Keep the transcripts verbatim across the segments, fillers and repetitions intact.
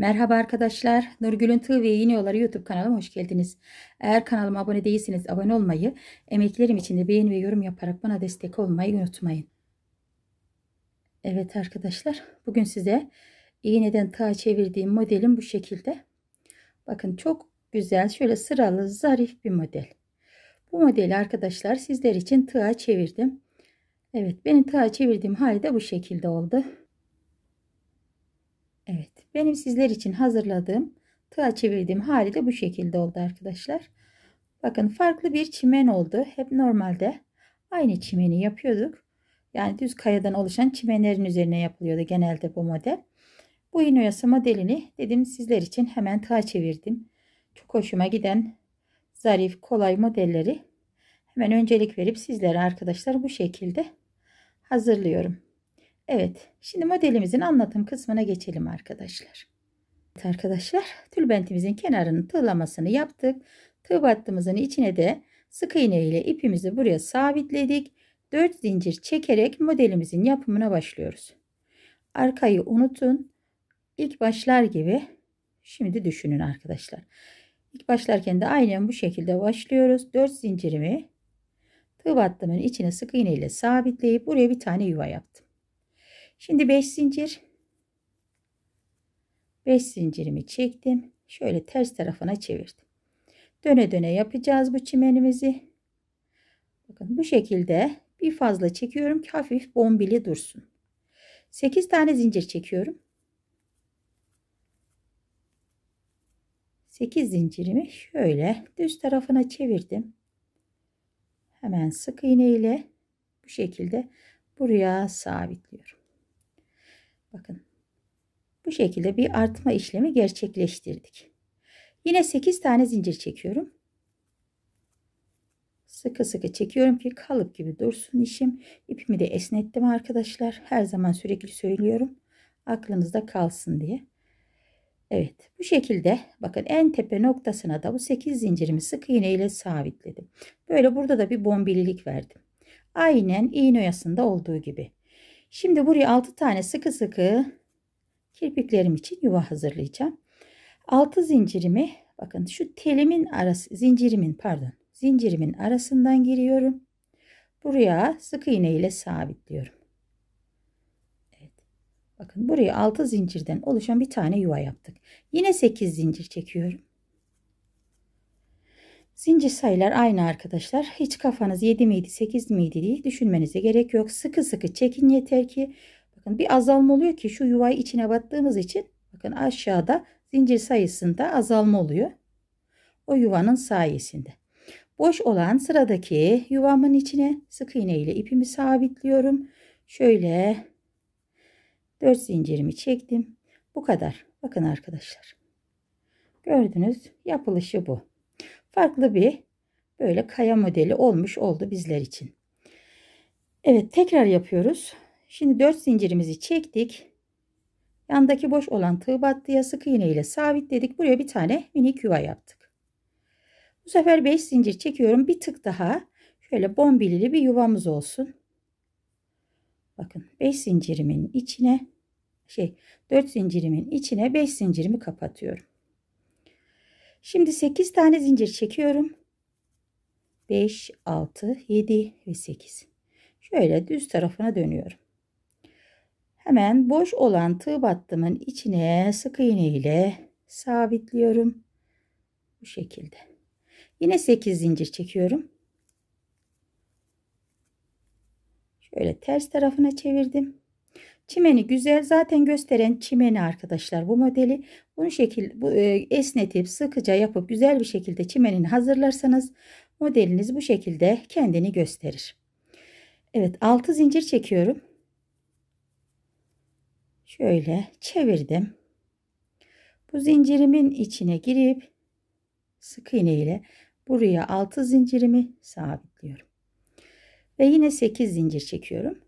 Merhaba arkadaşlar, Nurgül'ün Tığ ve İğneden Tığa Oyaları YouTube kanalıma hoş geldiniz. Eğer kanalıma abone değilseniz abone olmayı, emeklerim için de beğeni ve yorum yaparak bana destek olmayı unutmayın. Evet arkadaşlar, bugün size iğneden tığa çevirdiğim modelim bu şekilde. Bakın çok güzel, şöyle sıralı, zarif bir model. Bu modeli arkadaşlar sizler için tığa çevirdim. Evet, benim tığa çevirdiğim hali de bu şekilde oldu. Evet, benim sizler için hazırladığım tığa çevirdiğim hali de bu şekilde oldu arkadaşlar. Bakın farklı bir çimen oldu. Hep normalde aynı çimeni yapıyorduk. Yani düz kayadan oluşan çimenlerin üzerine yapılıyordu genelde bu model. Bu iğne oyası modelini dedim sizler için hemen tığa çevirdim. Çok hoşuma giden zarif, kolay modelleri hemen öncelik verip sizlere arkadaşlar bu şekilde hazırlıyorum. Evet, şimdi modelimizin anlatım kısmına geçelim arkadaşlar. Evet arkadaşlar, tülbentimizin kenarının tığlamasını yaptık. Tığ battımızın içine de sık iğne ile ipimizi buraya sabitledik. dört zincir çekerek modelimizin yapımına başlıyoruz. Arkayı unutun. İlk başlar gibi şimdi düşünün arkadaşlar. İlk başlarken de aynen bu şekilde başlıyoruz. dört zincirimi tığ battımın içine sık iğne ile sabitleyip buraya bir tane yuva yaptım. Şimdi beş zincir, beş zincirimi çektim. Şöyle ters tarafına çevirdim. Döne döne yapacağız bu çimenimizi. Bakın bu şekilde bir fazla çekiyorum ki hafif bombili dursun. sekiz tane zincir çekiyorum. sekiz zincirimi şöyle düz tarafına çevirdim. Hemen sık iğne ile bu şekilde buraya sabitliyorum. Bakın bu şekilde bir artma işlemi gerçekleştirdik. Yine sekiz tane zincir çekiyorum. Sıkı sıkı çekiyorum ki kalıp gibi dursun işim. İpimi de esnettim arkadaşlar. Her zaman sürekli söylüyorum. Aklınızda kalsın diye. Evet, bu şekilde bakın en tepe noktasına da bu sekiz zincirimi sık iğne ile sabitledim. Böyle burada da bir bombililik verdim. Aynen iğne oyasında olduğu gibi. Şimdi buraya altı tane sıkı sıkı kirpiklerim için yuva hazırlayacağım. altı zincirimi bakın şu telimin arası zincirimin pardon zincirimin arasından giriyorum. Buraya sık iğne ile sabitliyorum. Evet. Bakın buraya altı zincirden oluşan bir tane yuva yaptık. Yine sekiz zincir çekiyorum. Zincir sayılar aynı arkadaşlar. Hiç kafanız yedi miydi sekiz miydi diye düşünmenize gerek yok. Sıkı sıkı çekin yeter ki. Bakın bir azalma oluyor ki şu yuvayı içine battığımız için. Bakın aşağıda zincir sayısında azalma oluyor. O yuvanın sayesinde. Boş olan sıradaki yuvamın içine sık iğne ile ipimi sabitliyorum. Şöyle dört zincirimi çektim. Bu kadar. Bakın arkadaşlar. Gördünüz, yapılışı bu. Farklı bir böyle kaya modeli olmuş oldu bizler için. Evet, tekrar yapıyoruz. Şimdi dört zincirimizi çektik. Yandaki boş olan tığ battıya sık iğne ile sabitledik. Buraya bir tane minik yuva yaptık. Bu sefer beş zincir çekiyorum. Bir tık daha şöyle bombilili bir yuvamız olsun. Bakın beş zincirimin içine şey dört zincirimin içine beş zincirimi kapatıyorum. Şimdi sekiz tane zincir çekiyorum. beş, altı, yedi ve sekiz. Şöyle düz tarafına dönüyorum. Hemen boş olan tığ battımın içine sık iğne ile sabitliyorum. Bu şekilde. Yine sekiz zincir çekiyorum. Şöyle ters tarafına çevirdim. Çimeni güzel zaten gösteren çimeni arkadaşlar bu modeli. Bunu şekil bu e, esnetip sıkıca yapıp güzel bir şekilde çimenini hazırlarsanız modeliniz bu şekilde kendini gösterir. Evet, altı zincir çekiyorum. Şöyle çevirdim. Bu zincirimin içine girip sık iğne ile buraya altı zincirimi sabitliyorum. Ve yine sekiz zincir çekiyorum.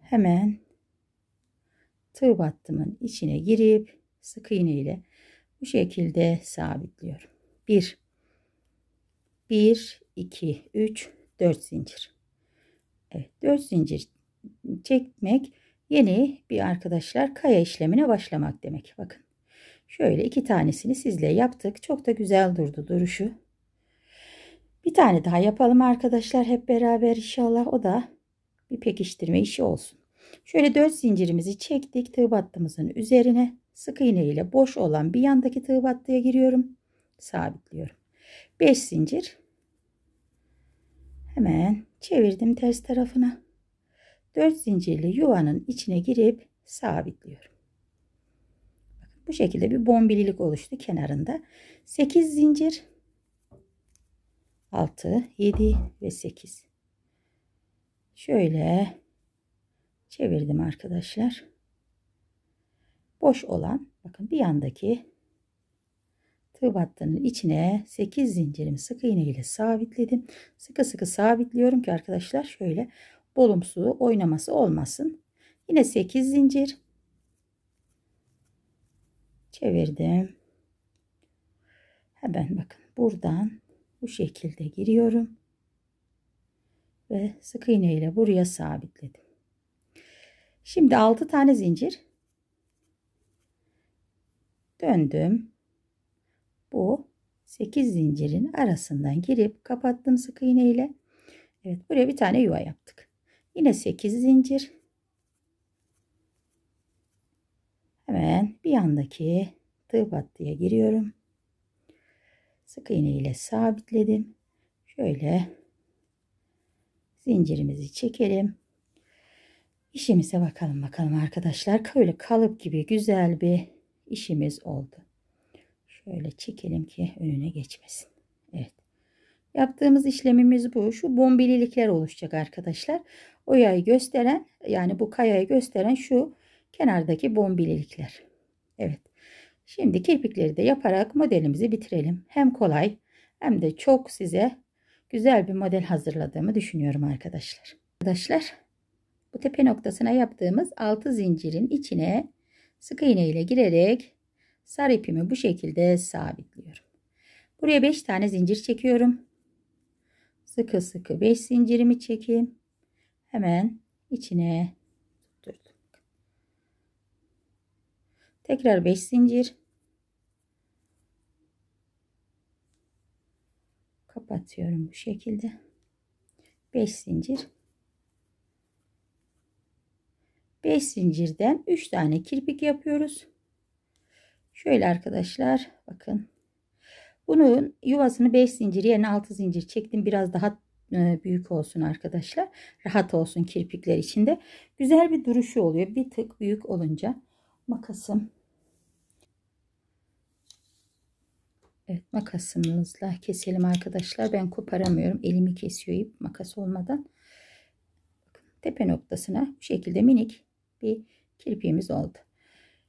Hemen tığ battımın içine girip sık iğne ile bu şekilde sabitliyorum. bir bir iki üç dört zincir. Evet, dört zincir çekmek yeni bir arkadaşlar kaya işlemine başlamak demek. Bakın şöyle iki tanesini sizle yaptık. Çok da güzel durdu duruşu. Bir tane daha yapalım arkadaşlar hep beraber inşallah. O da bir pekiştirme işi olsun. Şöyle dört zincirimizi çektik. Tığ battığımızın üzerine sık iğne ile boş olan bir yandaki tığ battıya giriyorum. Sabitliyorum. beş zincir. Hemen çevirdim ters tarafına. dört zincirli yuvanın içine girip sabitliyorum. Bakın bu şekilde bir bombililik oluştu kenarında. sekiz zincir. altı, yedi ve sekiz. Şöyle çevirdim arkadaşlar. Boş olan bakın bir yandaki tığ battığının içine sekiz zincirimi sık iğne ile sabitledim. Sıkı sıkı sabitliyorum ki arkadaşlar şöyle olumsuz oynaması olmasın. Yine sekiz zincir çevirdim. Hemen bakın buradan bu şekilde giriyorum ve sık iğne ile buraya sabitledim. Şimdi altı tane zincir döndüm. Bu sekiz zincirin arasından girip kapattım sık iğne ile. Evet, buraya bir tane yuva yaptık. Yine sekiz zincir. Hemen bir yandaki tığ battıya giriyorum. Sık iğne ile sabitledim. Şöyle zincirimizi çekelim. İşimize bakalım bakalım arkadaşlar. Böyle kalıp gibi güzel bir işimiz oldu. Şöyle çekelim ki önüne geçmesin. Evet. Yaptığımız işlemimiz bu. Şu bombililikler oluşacak arkadaşlar. O yayı gösteren yani bu kayayı gösteren şu kenardaki bombililikler. Evet. Şimdi kirpikleri de yaparak modelimizi bitirelim. Hem kolay hem de çok size güzel bir model hazırladığımı düşünüyorum arkadaşlar. Arkadaşlar bu tepe noktasına yaptığımız altı zincirin içine sık iğne ile girerek sarı ipimi bu şekilde sabitliyorum. Buraya beş tane zincir çekiyorum. Sıkı sıkı beş zincirimi çekeyim. Hemen içine tutturdum. Tekrar beş zincir. Kapatıyorum bu şekilde. beş zincir. beş zincirden üç tane kirpik yapıyoruz. Şöyle arkadaşlar bakın. Bunun yuvasını beş zincir yerine altı zincir çektim. Biraz daha büyük olsun arkadaşlar. Rahat olsun kirpikler içinde. Güzel bir duruşu oluyor. Bir tık büyük olunca makasım. Evet, makasımızla keselim arkadaşlar. Ben koparamıyorum. Elimi kesiyor ip makas olmadan. Tepe noktasına bu şekilde minik bir kirpiğimiz oldu.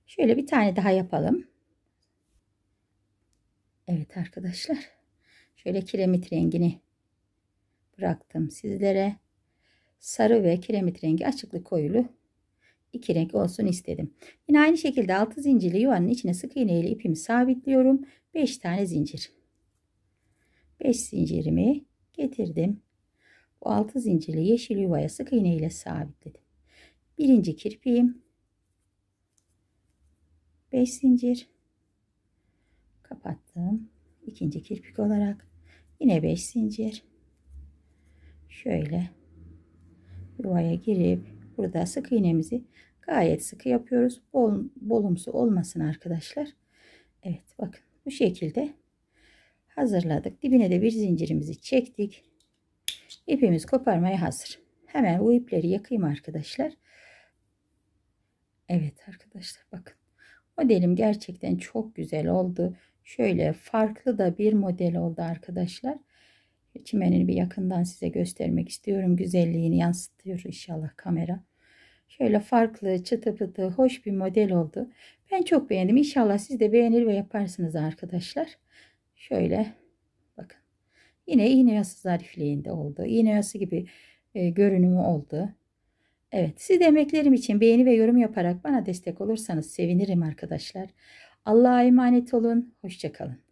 Şöyle bir tane daha yapalım. Evet arkadaşlar şöyle kiremit rengini bıraktım sizlere. Sarı ve kiremit rengi açıklı koyulu iki renk olsun istedim. Yine aynı şekilde altı zincirli yuvanın içine sık iğne ile ipimi sabitliyorum. beş tane zincir. beş zincirimi getirdim. Bu altı zincirli yeşil yuvaya sık iğne ile sabitledim. Birinci kirpiğim. beş zincir. Kapattım. İkinci kirpik olarak yine beş zincir. Şöyle yuvaya girip burada sık iğnemizi gayet sıkı yapıyoruz. Bol, bolumsu olmasın arkadaşlar. Evet bakın bu şekilde hazırladık. Dibine de bir zincirimizi çektik. İpimiz koparmaya hazır. Hemen bu ipleri yakayım arkadaşlar. Evet arkadaşlar bakın. Modelim gerçekten çok güzel oldu. Şöyle farklı da bir model oldu arkadaşlar. Çimenini bir yakından size göstermek istiyorum. Güzelliğini yansıtıyor inşallah kamera. Şöyle farklı, çıtı pıtı, hoş bir model oldu. Ben çok beğendim. İnşallah siz de beğenir ve yaparsınız arkadaşlar. Şöyle bakın. Yine iğne yası zarifliğinde oldu. İğne yası gibi e, görünümü oldu. Evet, siz de emeklerim için beğeni ve yorum yaparak bana destek olursanız sevinirim arkadaşlar. Allah'a emanet olun. Hoşça kalın.